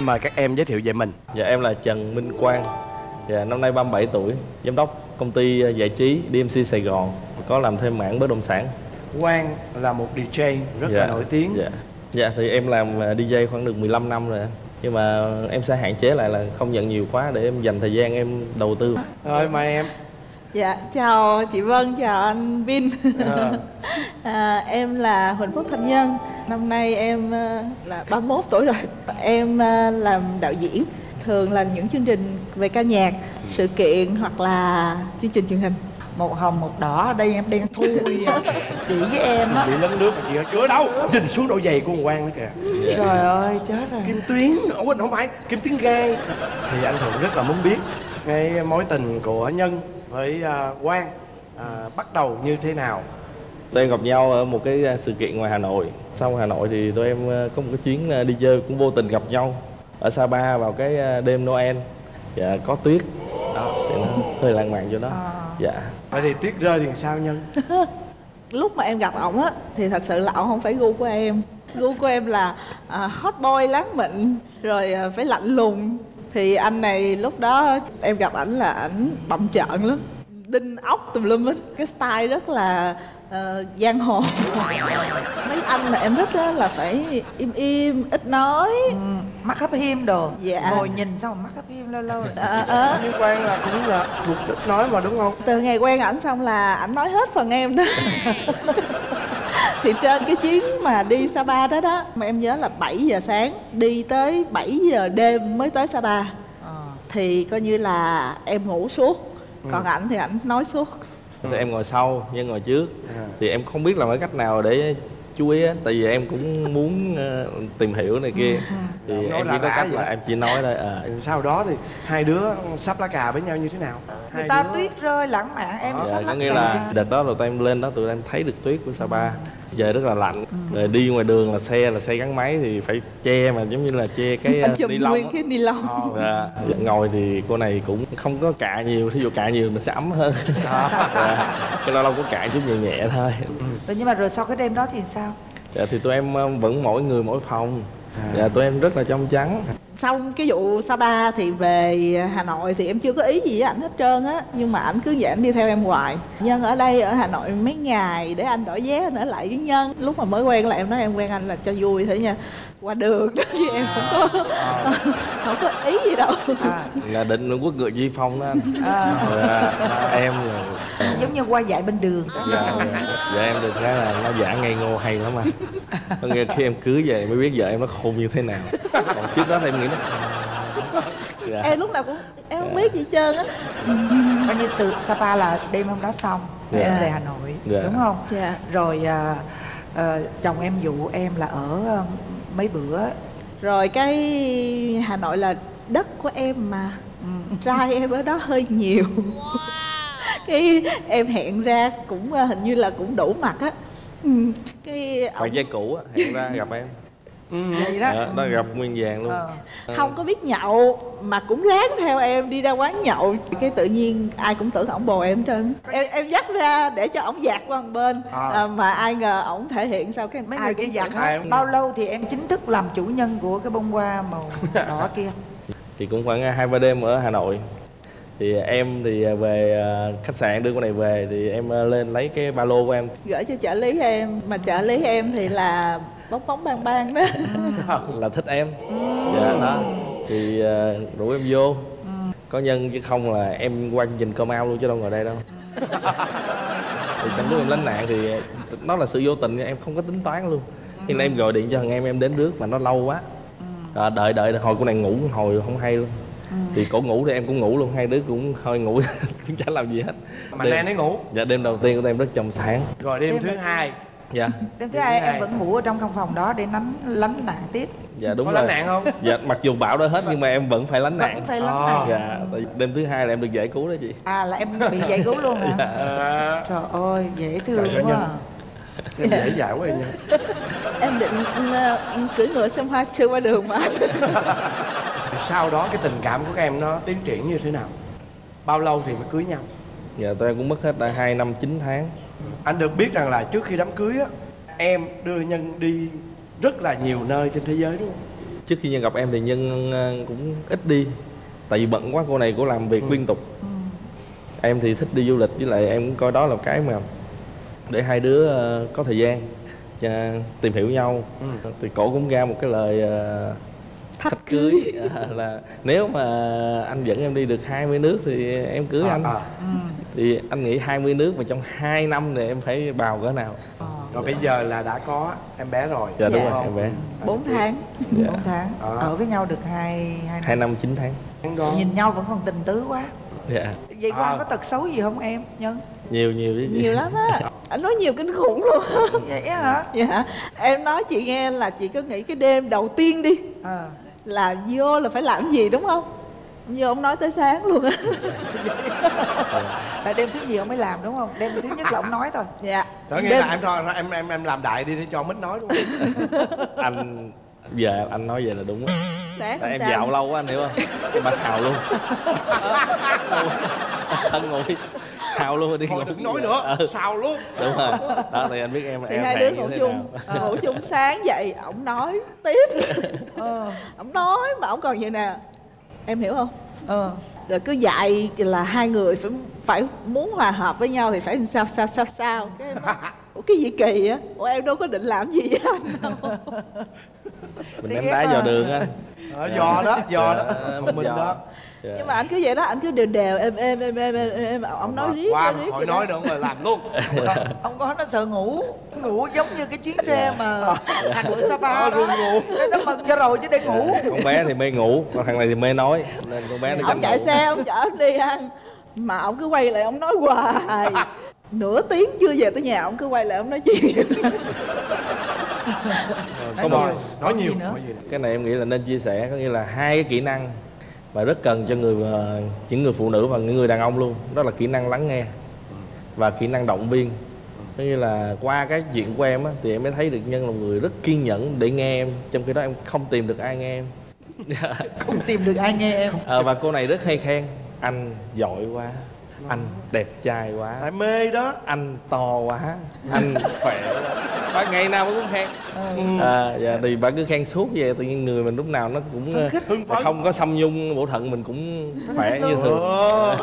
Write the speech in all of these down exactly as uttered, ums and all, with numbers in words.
Mời các em giới thiệu về mình. Dạ, em là Trần Minh Quang. Dạ, năm nay ba mươi bảy tuổi, giám đốc công ty giải trí đê em xê Sài Gòn, có làm thêm mảng bất động sản. Quang là một đi jây rất dạ, là nổi tiếng. Dạ. Dạ, thì em làm đi jây khoảng được mười lăm năm rồi. Nhưng mà em sẽ hạn chế lại là không nhận nhiều quá để em dành thời gian em đầu tư. Rồi, mời em. Dạ, chào chị Vân, chào anh Vin. À. À, em là Huỳnh Phúc Thanh Nhân. Năm nay em là ba mươi mốt tuổi rồi. Em làm đạo diễn, thường là những chương trình về ca nhạc, sự kiện hoặc là chương trình truyền hình. Một hồng một đỏ, ở đây em đen thui. Chị với em á bị lấn nước mà chị ở chứa đâu. Trình xuống đôi giày của Quang nữa kìa. Trời yeah. ơi, chết rồi. Kim Tuyến, ủa quên không phải, Kim Tuyến Gai. Thì anh Thuận rất là muốn biết cái mối tình của Nhân với uh, Quang uh, bắt đầu như thế nào. Tụi em gặp nhau ở một cái sự kiện ngoài Hà Nội. Sau Hà Nội thì tụi em có một cái chuyến đi chơi cũng vô tình gặp nhau ở Sapa vào cái đêm Noel. Dạ, có tuyết. Đó, thì nó hơi lãng mạn cho nó. À. Dạ. Vậy thì tuyết rơi thì sao Nhân? Lúc mà em gặp ổng á thì thật sự là ổng không phải gu của em. Gu của em là uh, hot boy láng mịn, rồi uh, phải lạnh lùng. Thì anh này lúc đó em gặp ảnh là ảnh bậm trợn lắm, đinh ốc tùm lum hết. Cái style rất là uh, giang hồ. Mấy anh mà em thích á là phải im im, ít nói, ừ, mắt hấp hiêm đồ. Dạ. Ngồi nhìn sao mà mắt hấp hiêm lâu lâu. Ờ ờ. Nhưng Quang là cũng là thuộc ít nói mà đúng không? Từ ngày quen ảnh xong là ảnh nói hết phần em đó. Thì trên cái chuyến mà đi Sapa đó đó, mà em nhớ là bảy giờ sáng đi tới bảy giờ đêm mới tới Sapa. À. Thì coi như là em ngủ suốt, còn ừ. ảnh thì ảnh nói suốt. Thì em ngồi sau, Nhân ngồi trước. À. Thì em không biết làm cái cách nào để chú ý á, tại vì em cũng muốn uh, tìm hiểu này kia. Ừ. Thì nói em chỉ có cách là em chỉ nói thôi. À. Sau đó thì hai đứa sắp lá cà với nhau như thế nào? Hai người ta đứa... tuyết rơi lãng mạn, em à. sắp lá cà. Có nghĩa là đợt đó là tụi em lên đó, tụi em thấy được tuyết của Sapa. Ừ. Trời rất là lạnh, ừ. rồi đi ngoài đường là xe là xe gắn máy thì phải che mà giống như là che cái uh, ni lông. Cái ni lông. Oh. Dạ. Dạ. Ngồi thì cô này cũng không có cạ nhiều, thí dụ cạ nhiều mình sẽ ấm hơn. Dạ. Cái lâu lâu cũng cạ chút nhẹ nhẹ thôi. Ừ. Nhưng mà rồi sau cái đêm đó thì sao? Dạ, thì tụi em vẫn mỗi người mỗi phòng. À. Dạ, tụi em rất là trong trắng. Sau cái vụ Sapa thì về Hà Nội thì em chưa có ý gì với ảnh hết trơn á. Nhưng mà ảnh cứ vậy, ảnh đi theo em hoài. Nhân ở đây ở Hà Nội mấy ngày để anh đổi vé, anh ở lại với Nhân. Lúc mà mới quen là em nói em quen anh là cho vui thôi nha, qua đường đó chứ em không có à. không có ý gì đâu. À. Là định quốc ngựa Di Phong đó anh. À. Là, là em là... giống như qua dạy bên đường. Dạ, dạ em được cái là nó giả ngây ngô hay lắm anh. Có nghĩa khi em cưới về mới biết vợ em nó khôn như thế nào. Còn trước đó thì em nghĩ nó dạ. em lúc nào cũng em không biết gì trơn á. Coi như từ Sapa là đêm hôm đó xong dạ. em về Hà Nội dạ. đúng không? Dạ. Rồi à, à, chồng em dụ em là ở à, mấy bữa. Rồi cái Hà Nội là đất của em mà, ừ. trai em ở đó hơi nhiều. Cái em hẹn ra cũng hình như là cũng đủ mặt á. Cái ông... bạn dây cũ á, hẹn ra gặp em. Ừ, vậy đó. Đó, đó gặp nguyên vàng luôn. Ờ. Không có biết nhậu mà cũng ráng theo em đi ra quán nhậu. Cái tự nhiên ai cũng tưởng ổng bồ em trơn. Em em dắt ra để cho ổng dạt qua một bên. À. À, mà ai ngờ ổng thể hiện sao cái mấy ai người kia dạt hết. Bao lâu thì em chính thức làm chủ nhân của cái bông hoa màu đỏ kia? Thì cũng khoảng hai ba đêm ở Hà Nội. Thì em thì về khách sạn đưa con này về thì em lên lấy cái ba lô của em gửi cho trợ lý em, mà trợ lý em thì là bóng bóng bang bang đó. Là thích em. Dạ đó. Thì rủ em vô. Có Nhân chứ không là em qua nhìn cơm ao luôn chứ đâu ngồi đây đâu. Thì trong lúc em lánh nạn thì nó là sự vô tình, em không có tính toán luôn. Nhưng em gọi điện cho thằng em em đến rước mà nó lâu quá. À, đợi đợi hồi con này ngủ hồi không hay luôn. Ừ. Thì cổ ngủ thì em cũng ngủ luôn, hai đứa cũng hơi ngủ cũng chả làm gì hết. Mà đêm, nay nó ngủ. Dạ đêm đầu tiên của em rất trong sáng. Rồi đêm, đêm thứ hai. Dạ. Đêm, đêm thứ hai em vẫn ngủ ở trong căn phòng đó để lánh lánh nạn tiếp. Dạ đúng. Có rồi. Lánh nạn không? Dạ mặc dù bão đó hết nhưng mà em vẫn phải lánh nạn. Vẫn phải lánh oh. nạn. Dạ. Đêm thứ hai là em được giải cứu đó chị. À là em bị giải cứu luôn hả? Dạ. À. Trời ơi dễ thương quá. À. Em dễ dãi quá em nha. Em định uh, cưỡi ngựa xem hoa chưa qua đường mà. Sau đó cái tình cảm của các em nó tiến triển như thế nào? Bao lâu thì mới cưới nhau? Dạ tụi em cũng mất hết đã hai năm chín tháng. Anh được biết rằng là trước khi đám cưới á, em đưa Nhân đi rất là nhiều nơi trên thế giới đúng không? trước khi Nhân gặp em thì Nhân cũng ít đi, tại vì bận quá, cô này cô làm việc ừ. liên tục. ừ. Em thì thích đi du lịch, với lại em cũng coi đó là cái mà để hai đứa có thời gian tìm hiểu nhau. ừ. Thì cổ cũng ra một cái lời thách, thách cưới, cưới. À, là nếu mà anh dẫn em đi được hai mươi nước thì em cưới à, anh. à. Ừ. Thì anh nghĩ hai mươi nước mà trong hai năm này em phải bào cỡ nào? à. Rồi bây giờ là đã có em bé rồi. Dạ, dạ. Đúng rồi, em bé bốn tháng. Dạ. bốn tháng à. Ở với nhau được hai năm chín tháng. Nhìn nhau vẫn còn tình tứ quá. Dạ. Vậy Quang à. có tật xấu gì không em, Nhân? Nhiều, nhiều chứ. Nhiều lắm á. Anh nói nhiều kinh khủng luôn. Vậy hả? Dạ. Em nói chị nghe là chị cứ nghĩ cái đêm đầu tiên đi à. là vô là phải làm gì đúng không? Như ông nói tới sáng luôn á. Là đêm thứ gì ông mới làm đúng không? Đêm thứ nhất là ông nói thôi. Dạ. Đó nghĩa đêm... là em thôi, em em em làm đại đi để cho mít nói đúng không? Anh giờ anh nói về là đúng á. Sáng em dạo anh... lâu quá anh hiểu không? Bà xào luôn. Sân ngồi xào luôn rồi đi. Thôi đừng nói nữa, ừ. xào luôn. Đúng rồi. Đó thì anh biết em thì em hai đứa ngủ chung, ngủ chung sáng dậy ổng nói tiếp. Ờ. Ổng nói mà ổng còn vậy nè. Em hiểu không? Ừ. Rồi cứ dạy là hai người phải phải muốn hòa hợp với nhau thì phải sao sao sao sao. Cái, ủa cái gì kỳ á? Ủa em đâu có định làm gì vậy anh đâu. Mình ném đá vào đường á. Ờ, dò đó, dò đó, một mình đó. Nhưng mà anh cứ vậy đó, anh cứ đều đều em em em em em ông nói riết qua khỏi nói nữa rồi làm luôn. Ông có nó sợ ngủ, ngủ giống như cái chuyến xe mà hàng bữa Sapa đó, nó mừng cho rồi chứ để ngủ. Con bé thì mê ngủ, còn thằng này thì mê nói, nên con bé nó ông chạy xe ông chở ông đi ăn, mà ông cứ quay lại ông nói hoài, nửa tiếng chưa về tới nhà ông cứ quay lại ông nói chuyện. Có một nói, nói nhiều nữa. Cái này em nghĩ là nên chia sẻ, có nghĩa là hai cái kỹ năng mà rất cần cho người những người phụ nữ và những người đàn ông luôn, đó là kỹ năng lắng nghe và kỹ năng động viên. Có nghĩa là qua cái chuyện của em á, thì em mới thấy được Nhân là một người rất kiên nhẫn để nghe em, trong khi đó em không tìm được ai nghe em. Không tìm được ai nghe em. À, và cô này rất hay khen anh giỏi quá, anh đẹp trai quá, em mê đó, anh to quá, anh khỏe quá. Bà ngày nào bà cũng khen. ừ. à, dạ, thì bà cứ khen suốt về, tự nhiên người mình lúc nào nó cũng không có xâm nhung, bộ thận mình cũng khỏe như thường. ừ.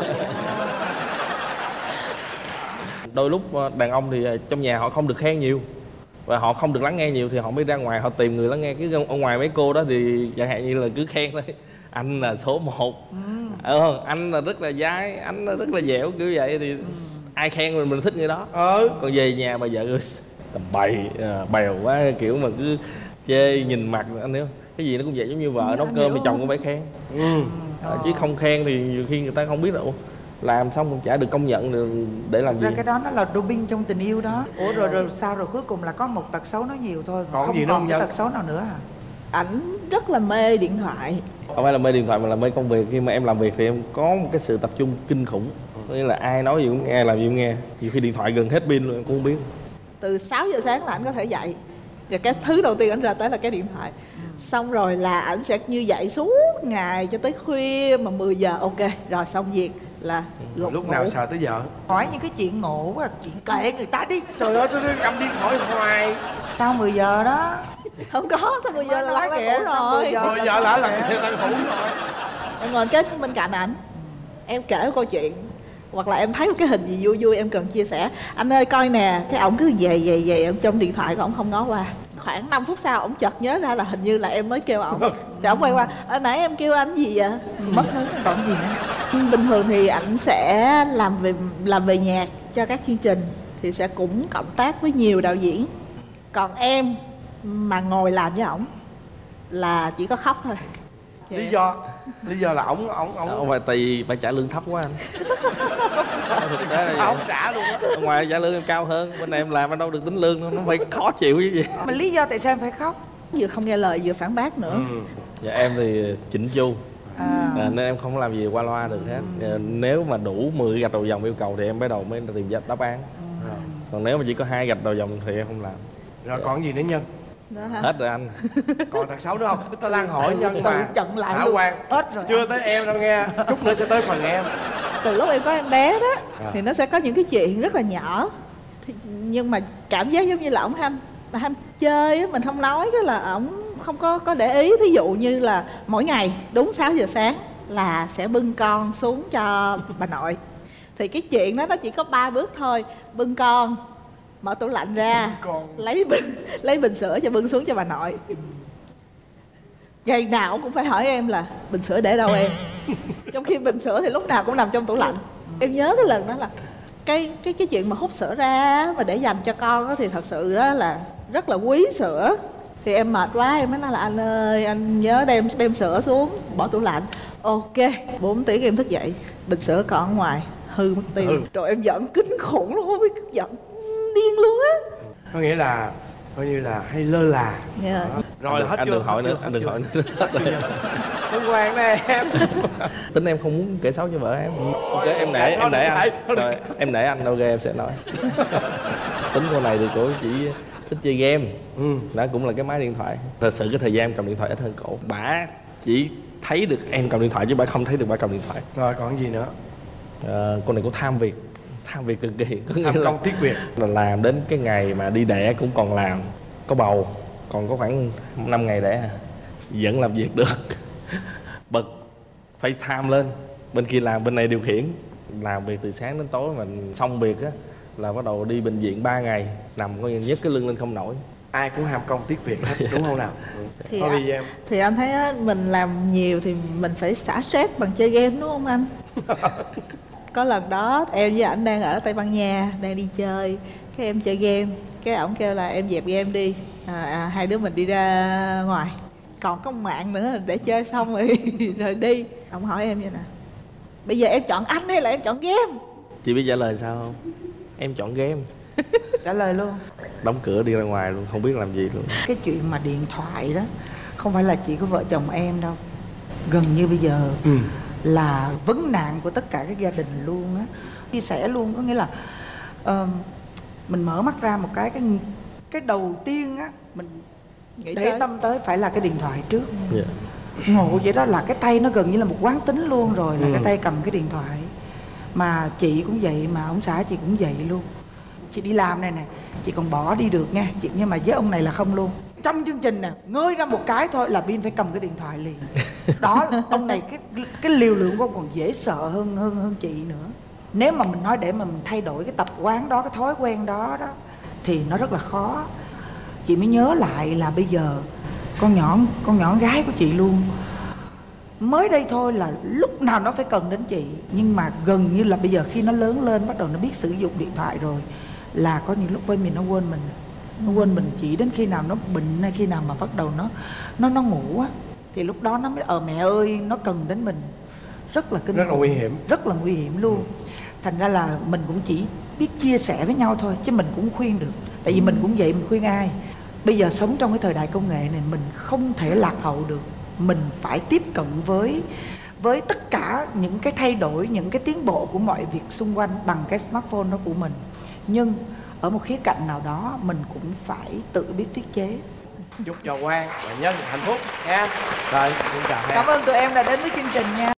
Đôi lúc đàn ông thì trong nhà họ không được khen nhiều và họ không được lắng nghe nhiều, thì họ mới ra ngoài họ tìm người lắng nghe. Cứ ở ngoài mấy cô đó thì chẳng hạn như là cứ khen đấy, anh là số một, ừ. ờ, anh là rất là dai, anh là rất là dẻo, kiểu vậy. Thì ai khen mình mình thích người đó. ừ. Còn về nhà bà vợ tầm bày à, bèo quá, kiểu mà cứ chê nhìn mặt, anh hiểu không? Cái gì nó cũng vậy, giống như vợ nấu cơm thì chồng cũng phải khen. ừ. à, Chứ không khen thì nhiều khi người ta không biết đâu, làm xong cũng chả được công nhận được, để làm ra gì. Cái đó nó là doping trong tình yêu đó. Ủa rồi rồi sao rồi cuối cùng là có một tật xấu nó nhiều thôi, còn không gì còn cái tật xấu nào nữa hả? À? Ảnh rất là mê điện thoại. Không phải là mê điện thoại mà là mê công việc. Khi mà em làm việc thì em có một cái sự tập trung kinh khủng, có nghĩa là ai nói gì cũng nghe, làm gì cũng nghe. Nhiều khi điện thoại gần hết pin luôn em cũng không biết. Từ sáu giờ sáng là ảnh có thể dậy, và cái thứ đầu tiên ảnh ra tới là cái điện thoại. Xong rồi là ảnh sẽ như vậy suốt ngày cho tới khuya, mà mười giờ ok, rồi xong việc là lúc ngủ. Nào sợ tới giờ. Hỏi những cái chuyện ngộ quá, chuyện kệ người ta đi. Trời ơi, tôi cầm điện thoại hoài. Sau mười giờ đó. Không có, sau mười giờ là lăn ra ngủ rồi. mười giờ là lăn ngủ rồi. Em ngồi cái bên cạnh ảnh, em kể một câu chuyện, hoặc là em thấy một cái hình gì vui vui em cần chia sẻ. Anh ơi coi nè, cái ổng cứ về về về em trong điện thoại của ổng không ngó qua. Khoảng năm phút sau ổng chợt nhớ ra là hình như là em mới kêu ổng. Thì ổng quay qua, ở nãy em kêu anh gì vậy? Mất hứng còn gì nữa. Bình thường thì ảnh sẽ làm về làm về nhạc cho các chương trình, thì sẽ cũng cộng tác với nhiều đạo diễn. Còn em mà ngồi làm với ổng là chỉ có khóc thôi. Chị... lý do lý do là ổng ổng ổng không phải, tại vì bà trả lương thấp quá anh. Ổng trả luôn á. Ngoài trả lương em cao hơn, bên này em làm em đâu được tính lương, nó phải khó chịu với gì. Mà lý do tại sao em phải khóc? Vừa không nghe lời vừa phản bác nữa. ừ. Dạ em thì chỉnh chu à. à, nên em không làm gì qua loa được hết. à, Nếu mà đủ mười gạch đầu dòng yêu cầu thì em bắt đầu mới tìm ra đáp án. à. Còn nếu mà chỉ có hai gạch đầu dòng thì em không làm. Rồi còn gì nữa Nhân? Hết rồi anh. Còn tật xấu nữa không? Tao đang hỏi Nhân mà chận lại luôn. Quang, hết rồi. Chưa anh. Tới em đâu nghe, chút nữa sẽ tới phần em. Từ lúc em có em bé đó à. thì nó sẽ có những cái chuyện rất là nhỏ thì, nhưng mà cảm giác giống như là ổng ham ham chơi, mình không nói cái là ổng không có có để ý. Thí dụ như là mỗi ngày đúng sáu giờ sáng là sẽ bưng con xuống cho bà nội. Thì cái chuyện đó nó chỉ có ba bước thôi: bưng con, mở tủ lạnh ra, lấy bình lấy bình sữa cho bưng xuống cho bà nội. Ngày nào cũng phải hỏi em là bình sữa để đâu em, trong khi bình sữa thì lúc nào cũng nằm trong tủ lạnh. Em nhớ cái lần đó là cái cái cái chuyện mà hút sữa ra mà để dành cho con đó, thì thật sự đó là rất là quý sữa. Thì em mệt quá em mới nói là anh ơi, anh nhớ đem đem sữa xuống bỏ tủ lạnh. Ok, bốn tiếng em thức dậy, bình sữa còn ở ngoài, hư mất tiêu. Ừ. Rồi em giận kinh khủng luôn, không biết giận điên luôn á. Có nghĩa là coi như là hay lơ là. Yeah. Rồi anh hết anh chưa? Đừng hỏi nữa, anh đừng hỏi nữa. Tân Hoàng nè em. Tính em không muốn kể xấu cho vợ em. Ôi, em để em để anh. Rồi, em để anh đâu ghê em sẽ nói. Tính cô này thì cô chỉ thích chơi game. Ừ. Đó cũng là cái máy điện thoại. Thật sự cái thời gian cầm điện thoại ít hơn cổ. Bả chỉ thấy được em cầm điện thoại chứ bả không thấy được bả cầm điện thoại. Rồi còn gì nữa? À, cô này cũng tham việc. Tham việc cực kỳ. Tham công tiếc việc. Là làm đến cái ngày mà đi đẻ cũng còn làm. Có bầu còn có khoảng năm ngày đẻ à, vẫn làm việc được. Bật phải tham lên, bên kia làm bên này điều khiển. Làm việc từ sáng đến tối, mình xong việc á là bắt đầu đi bệnh viện ba ngày. Nằm có nhất cái lưng lên không nổi. Ai cũng ham công tiếc việc hết, đúng không nào? Thì, thôi, anh, thì anh thấy á, mình làm nhiều thì mình phải xả stress bằng chơi game đúng không anh? Có lần đó em với ảnh đang ở Tây Ban Nha, đang đi chơi, cái em chơi game, cái ổng kêu là em dẹp game đi, à, à, hai đứa mình đi ra ngoài còn có mạng nữa để chơi xong rồi rồi đi. Ổng hỏi em vậy nè: bây giờ em chọn anh hay là em chọn game? Chị biết trả lời sao không? Em chọn game. Trả lời luôn, đóng cửa đi ra ngoài luôn, không biết làm gì luôn. Cái chuyện mà điện thoại đó không phải là chỉ của vợ chồng em đâu, gần như bây giờ ừ. là vấn nạn của tất cả các gia đình luôn á. Chia sẻ luôn, có nghĩa là uh, mình mở mắt ra một cái cái cái đầu tiên á mình nghĩ để tới. Tâm tới phải là cái điện thoại trước. Yeah. Ngộ vậy đó, là cái tay nó gần như là một quán tính luôn rồi, là ừ. cái tay cầm cái điện thoại. Mà chị cũng vậy, mà ông xã chị cũng vậy luôn. Chị đi làm này nè, chị còn bỏ đi được nha chị, nhưng mà với ông này là không luôn. Trong chương trình nè, ngơi ra một cái thôi là Bin phải cầm cái điện thoại liền. Đó, ông này cái cái liều lượng của ông còn dễ sợ hơn hơn hơn chị nữa. Nếu mà mình nói để mà mình thay đổi cái tập quán đó, cái thói quen đó đó thì nó rất là khó. Chị mới nhớ lại là bây giờ con nhỏ con nhỏ gái của chị luôn, mới đây thôi là lúc nào nó phải cần đến chị, nhưng mà gần như là bây giờ khi nó lớn lên bắt đầu nó biết sử dụng điện thoại rồi là có những lúc bên mình nó quên mình. Nó quên mình chỉ đến khi nào nó bệnh hay khi nào mà bắt đầu nó nó nó ngủ á, thì lúc đó nó mới ờ mẹ ơi, nó cần đến mình. Rất là kinh khủng, rất là nguy hiểm, rất là nguy hiểm luôn. Ừ. Thành ra là mình cũng chỉ biết chia sẻ với nhau thôi, chứ mình cũng khuyên được. Tại vì mình cũng vậy, mình khuyên ai? Bây giờ sống trong cái thời đại công nghệ này, mình không thể lạc hậu được. Mình phải tiếp cận với với tất cả những cái thay đổi, những cái tiến bộ của mọi việc xung quanh bằng cái smartphone đó của mình. Nhưng ở một khía cạnh nào đó mình cũng phải tự biết tiết chế. Chúc cho Quang và Nhân hạnh phúc nha. Rồi, xin chào. Cảm ơn tụi em đã đến với chương trình nha.